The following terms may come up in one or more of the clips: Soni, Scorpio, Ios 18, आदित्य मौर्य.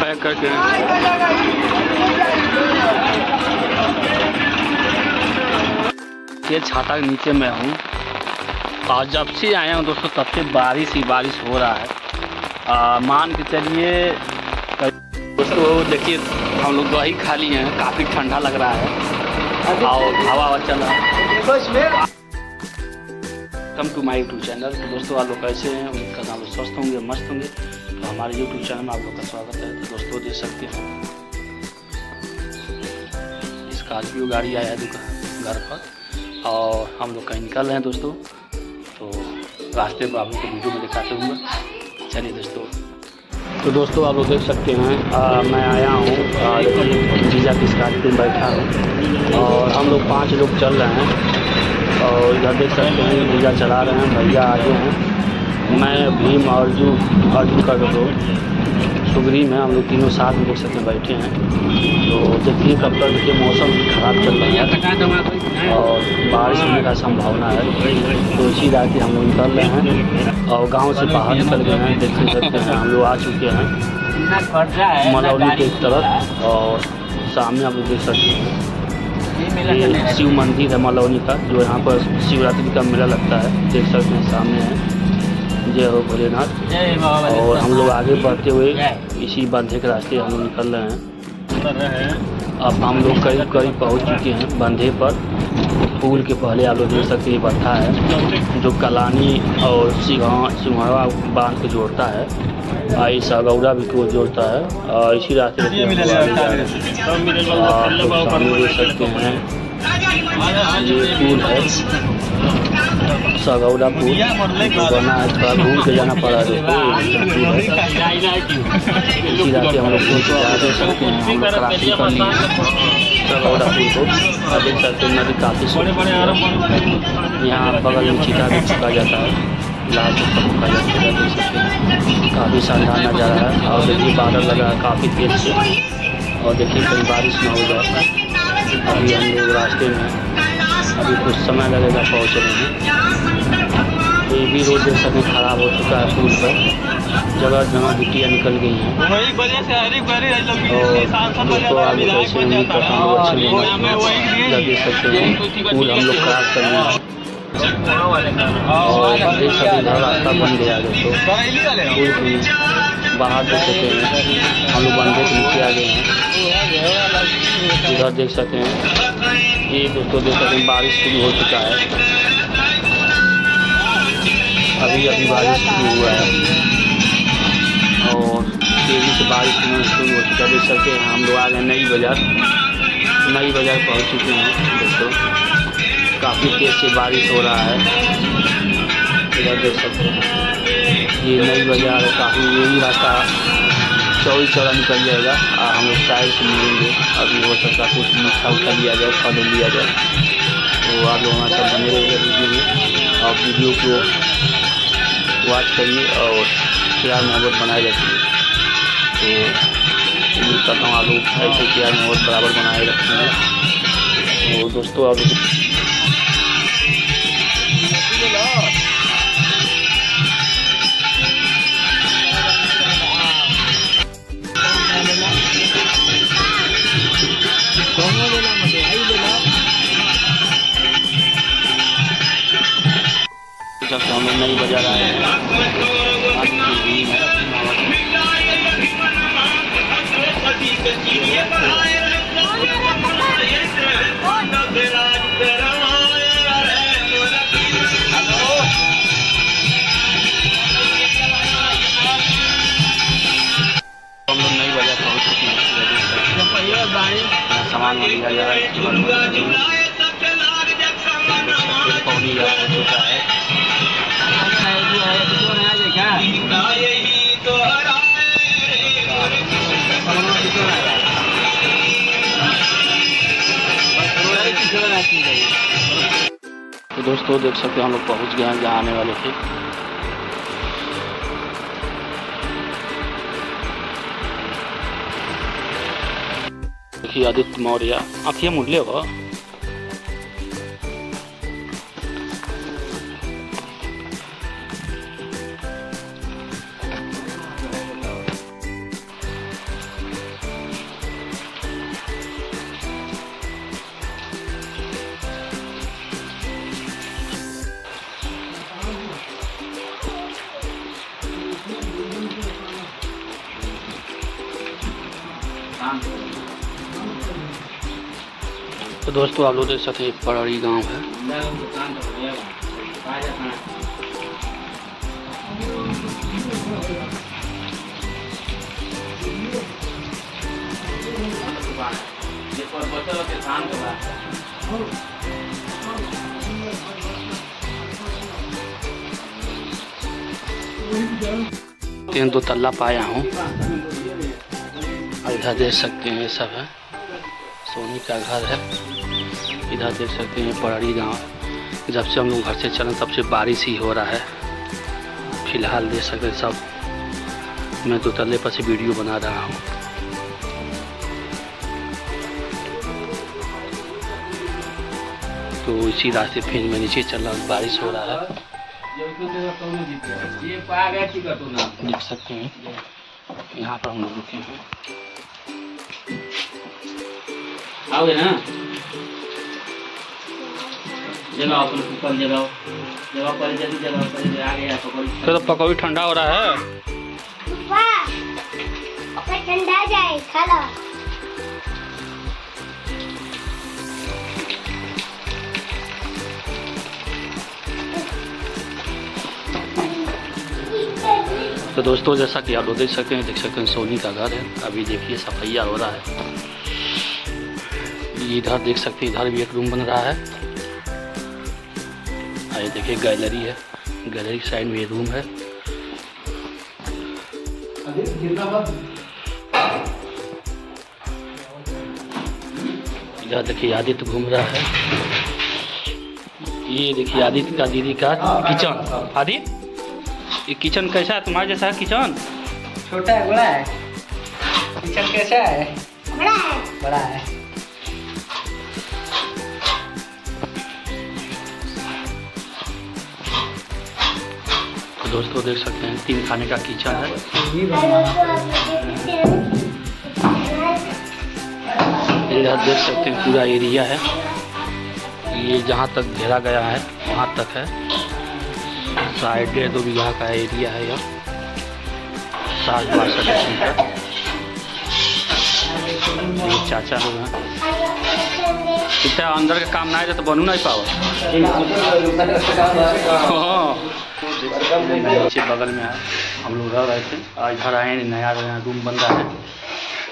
Back करके ये छाता के नीचे मैं हूँ और जब से आया हूँ दोस्तों तब से बारिश ही बारिश हो रहा है। मान के चलिए दोस्तों देखिए हम लोग दही खाली हैं, काफ़ी ठंडा लग रहा है और हवा चल रहा है। Welcome to my YouTube channel. तो दोस्तों आप लोग कैसे हैं, उम्मीद करता हूँ स्वस्थ होंगे मस्त होंगे। तो हमारे यूट्यूब चैनल में आप लोग का स्वागत है। तो दोस्तों देख सकते हैं स्कॉर्पियो गाड़ी आया दुकान घर पर और हम लोग कहीं निकल रहे हैं दोस्तों। तो रास्ते पर आप लोग को वीडियो में दिखाते हुए चलिए दोस्तों। तो दोस्तों आप लोग देख सकते हैं मैं आया हूँ जीजा की स्कॉर्पियो में बैठा हूँ और हम लोग 5 लोग चल रहे हैं और इधर देख सकते हैं जीजा चला रहे हैं, भैया आगे हैं, मैं भीम अर्जुन का दो सुग्रीम है, हम लोग तीनों साथ में देख सकते हैं बैठे हैं। तो देखिए कब तक देखिए मौसम ख़राब चल रहा है और बारिश होने का संभावना है। तो इसी रात हम लोग निकल रहे हैं और गांव से बाहर निकल गए हैं। देख सकते हैं हम लोग आ चुके हैं मनौली के एक तरफ और सामने आप लोग देख सकते हैं ये शिव मंदिर है मनौली का, जो यहाँ पर शिवरात्रि का मेला लगता है। देख सकते हैं सामने है जय हो भोलेनाथ। और हम लोग आगे बढ़ते हुए इसी बंधे के रास्ते हम लोग निकल रहे हैं। अब हम लोग करीब करीब पहुँच चुके हैं बंधे पर। पुल के पहले आप लोग देख सकते हैं बंधा है जो कलानी और सिंघाड़ा बांध को जोड़ता है और ये सगौड़ा भी को जोड़ता है और इसी रास्ते से देख सकते हैं ये पुल है सगौड़ा पुल बना है, घूम के जाना पड़ा है। इसी रास्ते हम लोग देख सकते हैं सगौड़ा पुल को। देख सकते हैं नदी काफ़ी यहाँ बगल में चिता भी चुका जाता है, लाल चुका चुका जाता है। देख सकते हैं काफ़ी शानदार नज़ारा है और देखिए बादल लगा है काफ़ी तेज से और देखिए कहीं बारिश ना हो जाए। अभी हम लोग रास्ते में अभी कुछ समय लगेगा पहुँचने में। ये भी रोड जैसा सभी ख़राब हो चुका है, पुल पर जगह जगह गिट्टियाँ निकल गई हैं। देख सकते हैं पुल हम लोग क्रॉस कर रहे हैं और ये सभी इधर रास्ता बन गया दोस्तों। पुल भी बाहर देख सकते हैं हम लोग बंधे के नीचे आ गए हैं। इधर देख सकते हैं ये दोस्तों देख सकते हैं बारिश शुरू हो चुका है, अभी अभी बारिश शुरू हुआ है और तेज़ी से बारिश होना शुरू हो चुका है। देख सकते हैं हम लोग आ गए नई बाज़ार पहुँच चुके हैं दोस्तों। काफ़ी तेज़ से बारिश हो रहा है। इधर देख सकते हैं ये नई बाज़ार है, काफ़ी यही रास्ता चौड़ी चौड़ा निकल जाएगा और हम लोग साइड से मिलेंगे। अभी हो सकता है कुछ मीठा उठा लिया जाए, फल लिया जाए। तो आप लोग हमारे साथ बने रहिएगा वीडियो में और वीडियो को बात करिए और प्यार मोहब्बत बनाए रखिए। तो उम्मीद करता हूँ आप लोग ऐसे प्यार मोहब्बत बराबर बनाए रखेंगे। तो दोस्तों आप जब हम लोग नई बाज़ार आए हैं सामान लिया जा रहा है। तो दोस्तों देख सकते हैं हम लोग पहुंच गए हैं जहाँ आने वाले थे। देखिए आदित्य मौर्य आखिया मुडले हो तो दोस्तों आप लोग देख सकते हैं पड़ड़ी गांव है। तीन दो तल्ला पाया हूँ, इधर देख सकते हैं ये सब है सोनी का घर है। इधर देख सकते हैं पड़ड़ी गांव। जब से हम लोग घर से चले तब से बारिश ही हो रहा है। फिलहाल देख सकते हैं सब। मैं दो तल्ले पर से वीडियो बना रहा हूँ। तो इसी रास्ते फिर मैं नीचे चल रहा हूँ। बारिश हो रहा है देख सकते हैं। यहाँ पर हम लोग रुके हैं। आओगे ना जगाओ अपन ऊपर जगाओ जगाओ पर जल्दी जगाओ पर आ गया पकौड़ी। तो पकौड़ी ठंडा हो रहा है पापा, ठंडा जाए खा लो। तो दोस्तों जैसा कि आप लोग देख सकते हैं सोनी का घर है। अभी देखिए सफाइया हो रहा है। इधर देख सकते हैं इधर भी एक रूम बन रहा है। आइए देखिए गैलरी है, गैलरी साइड में ये रूम है। इधर देखिए आदित्य घूम रहा है। ये देखिए आदित्य का दीदी का किचन। आदित्य ये किचन कैसा है? तुम्हारे जैसा है किचन? छोटा है बड़ा है? किचन कैसा है? बड़ा है। बड़ा है। तो दोस्तों देख सकते हैं 3 खाने का किचन है। इधर देख सकते हैं पूरा एरिया है। ये जहाँ तक घेरा गया है वहाँ तक है। साइड 2 बीघा का एरिया है। यह 60 बासठ चाचा लोग हैं। इतना अंदर का काम ना आए तो बनू नहीं पाओ। नीचे बगल में हम लोग रह रहे थे। इधर आए नया रूम बन रहा है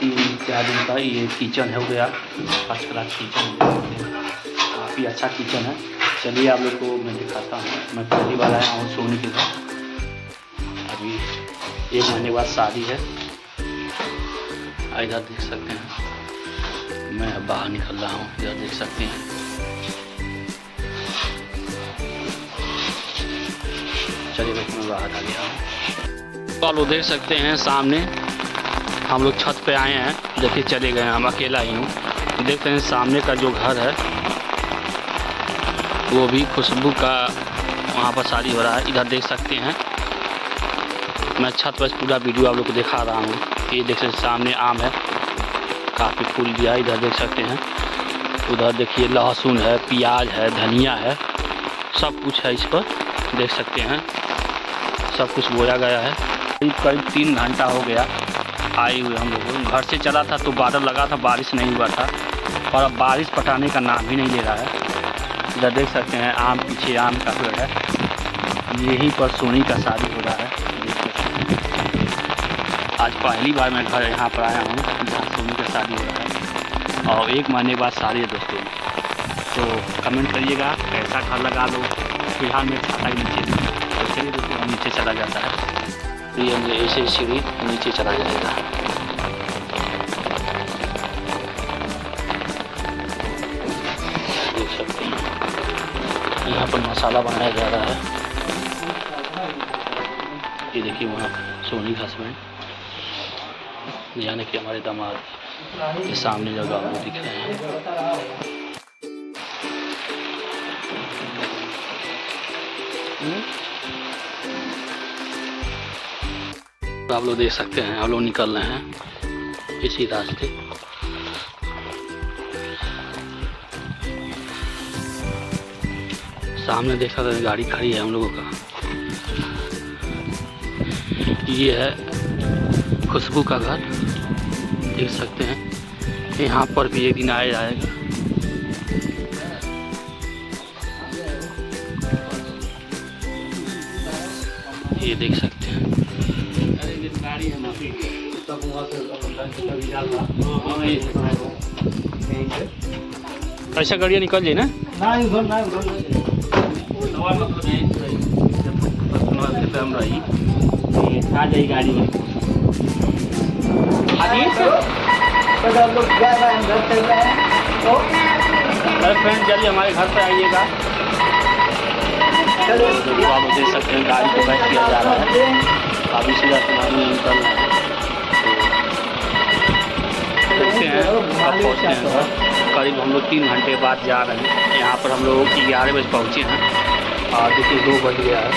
3-4 दिन का। ये किचन है, हो गया फर्स्ट क्लास किचन, काफ़ी अच्छा किचन है। चलिए आप लोग को मैं दिखाता हूँ। मैं पहली बार आया हूँ सोनी के साथ। अभी 1 महीने बाद शादी है। इधर देख सकते हैं मैं अब बाहर निकल रहा हूँ। इधर देख सकते हैं चलिए मैं बाहर आ गया हूँ। आप लोग देख सकते हैं सामने हम लोग छत पे आए हैं। देखिए चले गए, हम अकेला ही हूँ। देखते हैं सामने का जो घर है वो भी खुशबू का, वहाँ पर शादी हो रहा है। इधर देख सकते हैं मैं छत पर पूरा वीडियो आप लोग को दिखा रहा हूँ। ये देख सकते सामने आम है, काफ़ी फूल दिया। इधर देख सकते हैं उधर देखिए लहसुन है, प्याज है, धनिया है, सब कुछ है। इस पर देख सकते हैं सब कुछ बोया गया है। करीब 3 घंटा हो गया आए हुए हम लोग। घर से चला था तो बादल लगा था, बारिश नहीं हुआ था, और अब बारिश पटाने का नाम ही नहीं ले रहा है। इधर देख सकते हैं आम, पीछे आम का पेड़ है। यहीं पर सोनी का शादी हो रहा है। आज पहली बार मैं घर यहाँ पर आया हूँ जहाँ सोनी का शादी हो रहा है, और 1 महीने बाद शादी है दोस्तों। तो कमेंट करिएगा कैसा घर लगा लो। फिलहाल मैं छाता के नीचे, तो चलिए दोस्तों हम नीचे चला जाता है। तो ये ऐसे सीढ़ी नीचे चला जाएगा। देख सकते हैं यहाँ पर मसाला बनाया जा रहा है। ये देखिए वहाँ सोनी का हस्बैंड, यानी कि हमारे दामाद, ये सामने जगह वो दिख रहे हैं। आप लोग देख सकते हैं हम लोग निकल रहे हैं इसी रास्ते। सामने देखा था गाड़ी खड़ी है हम लोगों का। ये है खुशबू का घर देख सकते हैं। यहाँ पर भी एक दिन आया जाएगा। ये देख सकते हैं। ऐसा गाड़ियाँ निकल जाए ना, गाड़ी में लोग तो फ्रेंड चलिए हमारे घर पे आइएगा। आप देख सकते हैं गाड़ी को बैठ किया जा रहा है। अभी सीधा तुम्हारी निकल देखते हैं अब पहुँचते हैं घर। करीब हम लोग 3 घंटे बाद जा रहे हैं। यहाँ पर हम लोग 11 बजे पहुँचे हैं और देखिए 2 बज गया है।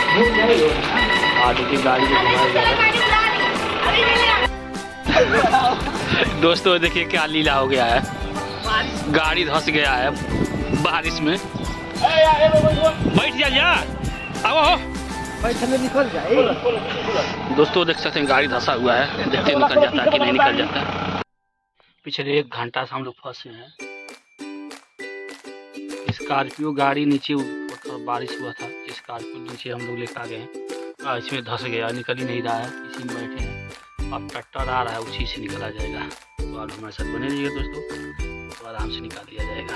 और देखिए गाड़ी को घुमाया जा रहा है। दोस्तों देखिए क्या लीला हो गया है। गाड़ी धंस गया है बारिश में। बैठ जा यार, आओ बैठने निकल जाए। दोस्तों देख सकते हैं गाड़ी धंसा हुआ है। देखते हैं निकल जाता है कि नहीं निकल जाता है। पिछले 1 घंटा से हम लोग फंसे हैं। स्कॉर्पियो गाड़ी नीचे ऊपर बारिश हुआ था, स्कॉर्पियो नीचे हम लोग लेकर आ गए। इसमें धंस गया, निकल ही नहीं रहा है। इसी में बैठे हैं। अब ट्रैक्टर आ रहा है, उसी से निकाला जाएगा। तो आप हमारे साथ बने रहिए दोस्तों, तो आराम से निकाल दिया जाएगा।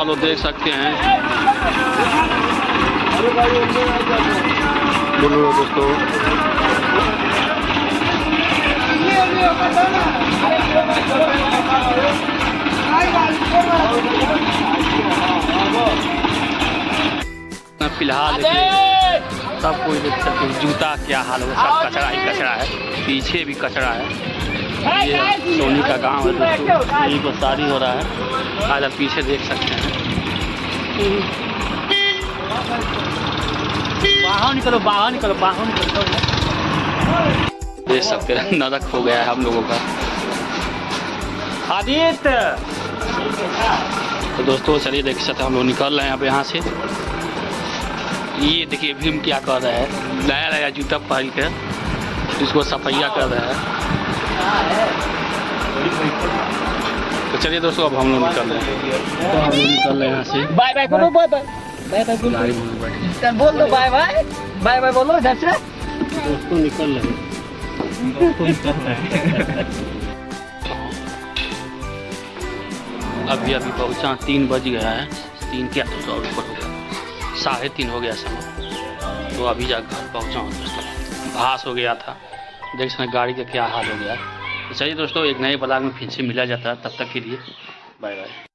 आप लोग देख सकते हैं दोस्तों। फिलहाल सब कोई देख सकते हैं जूता क्या हाल हो, सब कचरा ही कचरा है। पीछे भी कचरा है। ये सोनी का गांव है दोस्तों, यही बसारी हो रहा है आज। आप पीछे देख सकते हैं। बाहर निकलो, बाहर निकलो, बाहर निकलो। देख सकते हैं नरक हो गया है हम लोगों का। आदित्य तो दोस्तों चलिए देख सकते हैं हम लोग निकल रहे हैं अब यहाँ से। ये देखिए भीम क्या कर रहा है, नया नया जूता पहन के इसको सफाइया कर रहा है। तो चलिए दोस्तों अब हम लोग निकल रहे हैं। हम लोग निकल रहे हैं यहाँ से। बाय बाय बोलो, बाय बाय, बाय बाय बोल दो, बाय बाय, बाय बाय बोलो। दोस्तों निकल रहे हैं। अभी अभी पहुँचा, 3 बज गया है। 3 क्या 3:30 हो गया समय। तो अभी जा घर पहुँचा हूँ दोस्तों। भास हो गया था, देख सकते गाड़ी का क्या हाल हो गया। तो चलिए दोस्तों एक नए ब्लॉग में फिर से मिला जाता है। तब तक के लिए बाय बाय।